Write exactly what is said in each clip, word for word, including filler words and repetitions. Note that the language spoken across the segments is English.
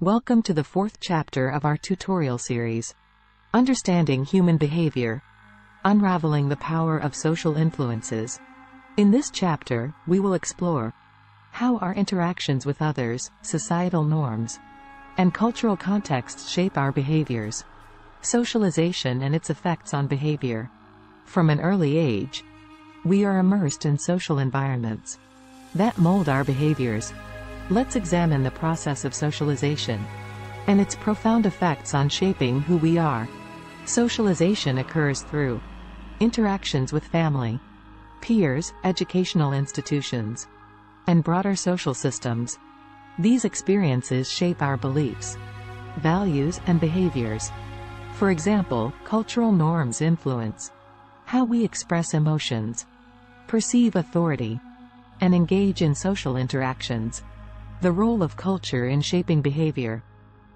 Welcome to the fourth chapter of our tutorial series, Understanding Human Behavior, Unraveling the Power of Social Influences. In this chapter, we will explore how our interactions with others, societal norms, and cultural contexts shape our behaviors, socialization and its effects on behavior. From an early age, we are immersed in social environments that mold our behaviors. Let's examine the process of socialization and its profound effects on shaping who we are. Socialization occurs through interactions with family, peers, educational institutions, and broader social systems. These experiences shape our beliefs, values, and behaviors. For example, cultural norms influence how we express emotions, perceive authority, and engage in social interactions. The role of culture in shaping behavior.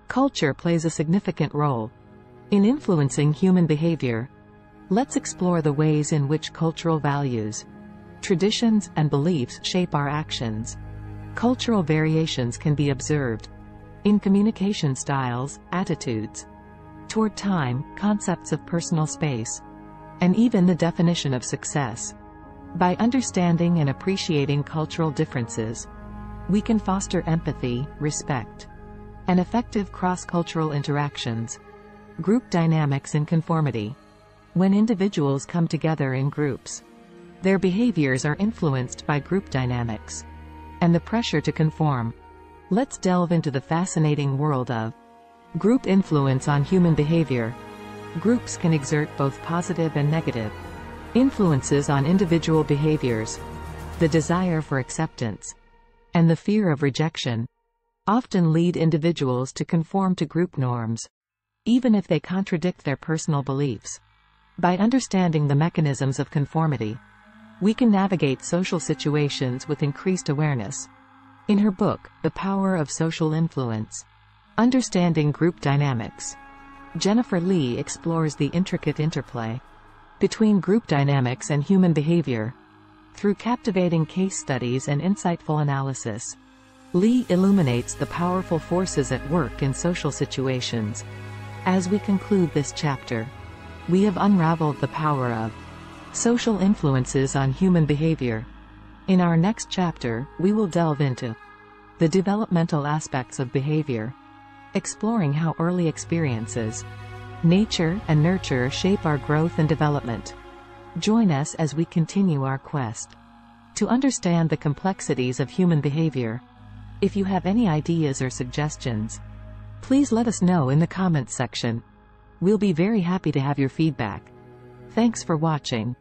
Culture plays a significant role in influencing human behavior. Let's explore the ways in which cultural values, traditions, and beliefs shape our actions. Cultural variations can be observed in communication styles, attitudes toward time, concepts of personal space, and even the definition of success. By understanding and appreciating cultural differences, we can foster empathy, respect, and effective cross-cultural interactions. Group dynamics and conformity. When individuals come together in groups, their behaviors are influenced by group dynamics and the pressure to conform. Let's delve into the fascinating world of group influence on human behavior. Groups can exert both positive and negative influences on individual behaviors. The desire for acceptance and the fear of rejection often lead individuals to conform to group norms, even if they contradict their personal beliefs. By understanding the mechanisms of conformity, we can navigate social situations with increased awareness. In her book, The Power of Social Influence, Understanding Group Dynamics, Jennifer Lee explores the intricate interplay between group dynamics and human behavior. Through captivating case studies and insightful analysis, Lee illuminates the powerful forces at work in social situations. As we conclude this chapter, we have unraveled the power of social influences on human behavior. In our next chapter, we will delve into the developmental aspects of behavior, exploring how early experiences, nature, and nurture shape our growth and development. Join us as we continue our quest to understand the complexities of human behavior. If you have any ideas or suggestions, please let us know in the comments section. We'll be very happy to have your feedback. Thanks for watching.